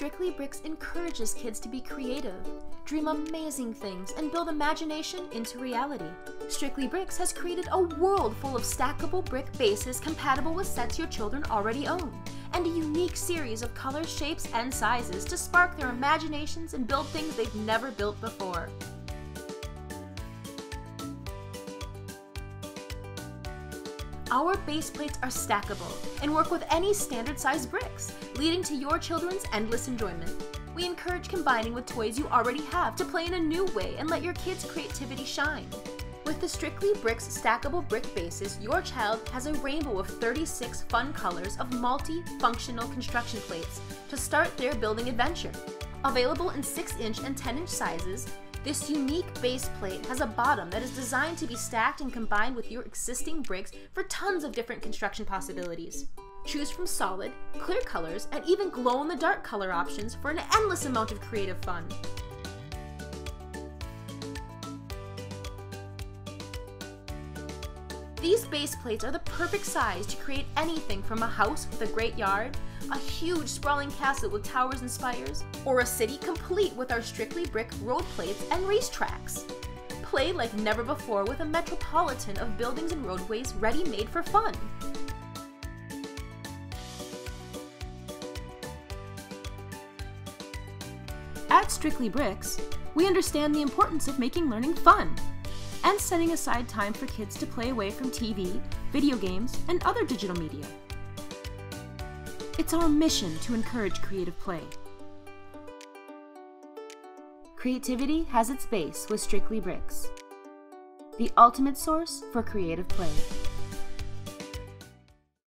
Strictly Briks encourages kids to be creative, dream amazing things, and build imagination into reality. Strictly Briks has created a world full of stackable brick bases compatible with sets your children already own, and a unique series of colors, shapes, and sizes to spark their imaginations and build things they've never built before. Our base plates are stackable and work with any standard size bricks, leading to your children's endless enjoyment. We encourage combining with toys you already have to play in a new way and let your kids' creativity shine. With the Strictly Briks stackable brick bases, your child has a rainbow of 36 fun colors of multi-functional construction plates to start their building adventure. Available in 6-inch and 10-inch sizes, this unique base plate has a bottom that is designed to be stacked and combined with your existing bricks for tons of different construction possibilities. Choose from solid, clear colors, and even glow-in-the-dark color options for an endless amount of creative fun. These base plates are the perfect size to create anything from a house with a great yard, a huge sprawling castle with towers and spires, or a city complete with our Strictly Briks road plates and racetracks. Play like never before with a metropolitan of buildings and roadways ready-made for fun. At Strictly Briks, we understand the importance of making learning fun and setting aside time for kids to play away from TV, video games, and other digital media. It's our mission to encourage creative play. Creativity has its base with Strictly Briks, the ultimate source for creative play.